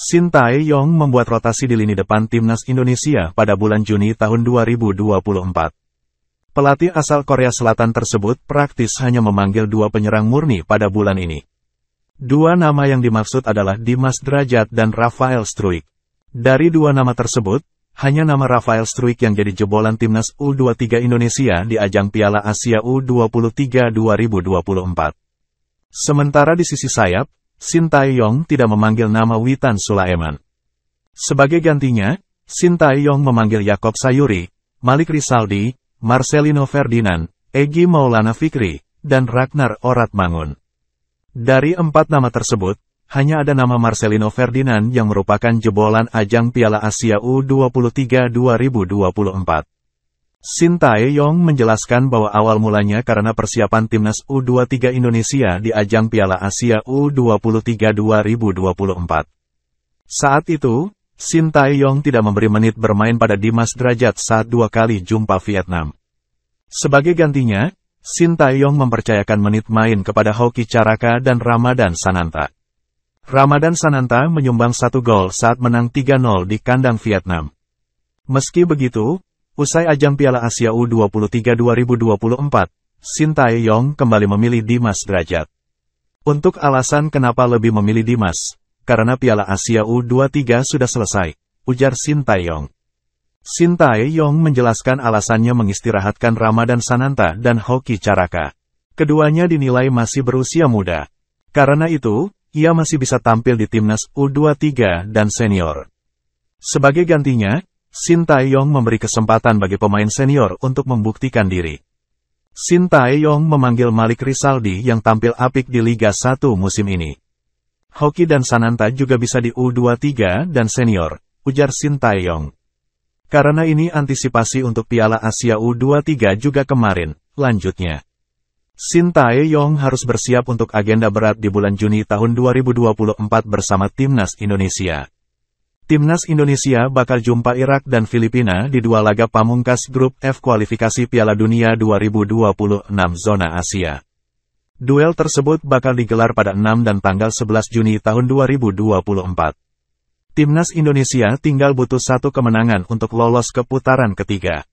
Shin Tae-yong membuat rotasi di lini depan Timnas Indonesia pada bulan Juni tahun 2024. Pelatih asal Korea Selatan tersebut praktis hanya memanggil dua penyerang murni pada bulan ini. Dua nama yang dimaksud adalah Dimas Drajat dan Rafael Struick. Dari dua nama tersebut, hanya nama Rafael Struick yang jadi jebolan Timnas U23 Indonesia di ajang Piala Asia U23 2024. Sementara di sisi sayap, Shin Tae-yong tidak memanggil nama Witan Sulaiman. Sebagai gantinya, Shin Tae-yong memanggil Yakob Sayuri, Malik Risaldi, Marcelino Ferdinand, Egi Maulana Fikri, dan Ragnar Orat Mangun. Dari empat nama tersebut, hanya ada nama Marcelino Ferdinand yang merupakan jebolan ajang Piala Asia U23 2024. Shin Tae-yong menjelaskan bahwa awal mulanya karena persiapan Timnas U23 Indonesia di ajang Piala Asia U23 2024. Saat itu, Shin Tae-yong tidak memberi menit bermain pada Dimas Drajat saat dua kali jumpa Vietnam. Sebagai gantinya, Shin Tae-yong mempercayakan menit main kepada Hokky Caraka dan Ramadhan Sananta. Ramadhan Sananta menyumbang satu gol saat menang 3-0 di kandang Vietnam. Meski begitu, usai ajang Piala Asia U23 2024, Shin Tae-yong kembali memilih Dimas Drajat. Untuk alasan kenapa lebih memilih Dimas, karena Piala Asia U23 sudah selesai, ujar Shin Tae-yong. Shin Tae-yong menjelaskan alasannya mengistirahatkan Ramadhan Sananta dan Hokky Caraka. Keduanya dinilai masih berusia muda. Karena itu, ia masih bisa tampil di Timnas U23 dan senior. Sebagai gantinya, Shin Tae-yong memberi kesempatan bagi pemain senior untuk membuktikan diri. Shin Tae-yong memanggil Malik Risaldi yang tampil apik di Liga 1 musim ini. Hokky dan Sananta juga bisa di U23 dan senior, ujar Shin Tae-yong. Karena ini antisipasi untuk Piala Asia U23 juga kemarin, lanjutnya. Shin Tae-yong harus bersiap untuk agenda berat di bulan Juni tahun 2024 bersama Timnas Indonesia. Timnas Indonesia bakal jumpa Irak dan Filipina di dua laga pamungkas grup F kualifikasi Piala Dunia 2026 zona Asia. Duel tersebut bakal digelar pada 6 dan tanggal 11 Juni tahun 2024. Timnas Indonesia tinggal butuh satu kemenangan untuk lolos ke putaran ketiga.